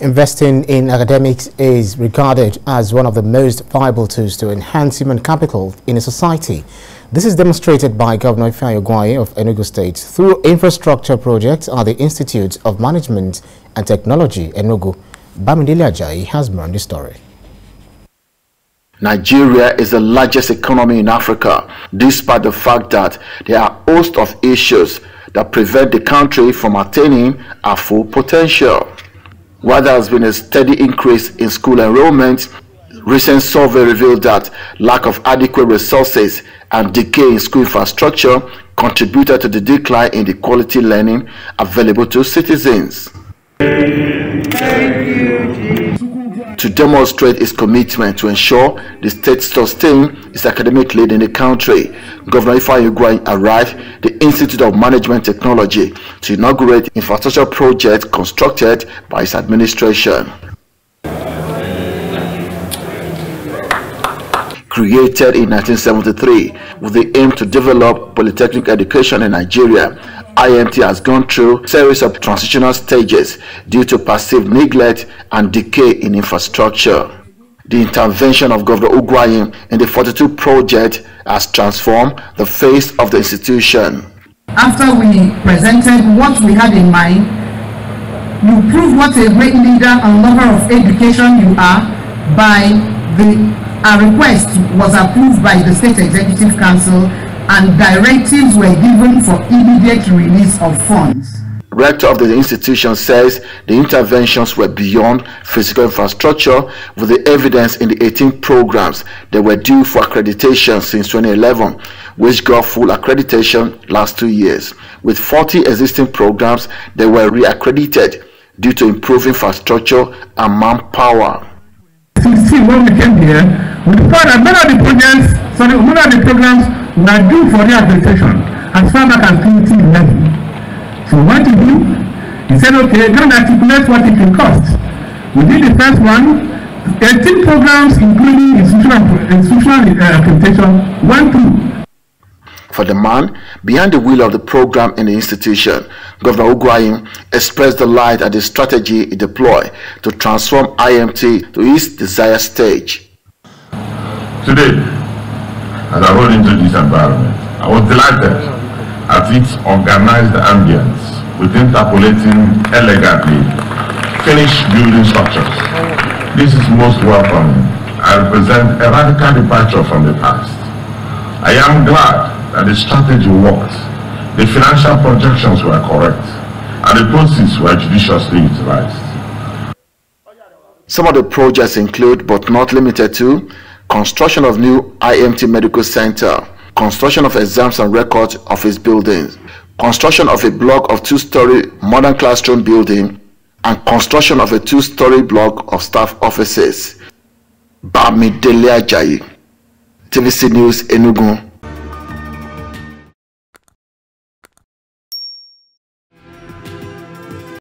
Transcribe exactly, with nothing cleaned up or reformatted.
Investing in academics is regarded as one of the most viable tools to enhance human capital in a society. This is demonstrated by Governor Ifeanyi Ugwuanyi of Enugu State through infrastructure projects at the Institute of Management and Technology, Enugu. Bamidele Ajayi has more on the story. Nigeria is the largest economy in Africa, despite the fact that there are a host of issues that prevent the country from attaining our full potential. While there has been a steady increase in school enrollment, recent survey revealed that lack of adequate resources and decay in school infrastructure contributed to the decline in the quality learning available to citizens. To demonstrate its commitment to ensure the state sustain its academic lead in the country, Governor Ifeanyi Ugwuanyi arrived at the Institute of Management Technology to inaugurate infrastructure projects constructed by his administration. Created in nineteen seventy-three with the aim to develop polytechnic education in Nigeria, I M T has gone through a series of transitional stages due to perceived neglect and decay in infrastructure. The intervention of Governor Ugwuanyi in the forty-two project has transformed the face of the institution. After we presented what we had in mind, you prove what a great leader and lover of education you are by the our request was approved by the State Executive Council and directives were given for immediate release of funds. Rector of the institution says the interventions were beyond physical infrastructure, with the evidence in the eighteen programs that were due for accreditation since twenty eleven, which got full accreditation last two years, with forty existing programs that were re-accredited due to improved infrastructure and manpower. sixteen when we came here, we found that many of the projects, sorry, many of the programs were due for rehabilitation and found that activity level. So what to do? He said, okay, don't articulate what it will cost. We did the first one, eighteen programs including institutional, institutional accreditation, one, two. For the man behind the wheel of the program in the institution, Governor Ugwuanyi expressed delight at the strategy he deployed to transform I M T to its desired stage. Today, as I rolled into this environment, I was delighted at its organized ambience with interpolating elegantly finished building structures. This is most welcoming and represents a radical departure from the past. I am glad that the strategy worked, the financial projections were correct, and the proceeds were judiciously utilized. Some of the projects include, but not limited to, construction of new I M T Medical Center, construction of exams and records office buildings, construction of a block of two-story modern classroom building, and construction of a two-story block of staff offices. Bamidele Ajayi, T V C News, Enugu.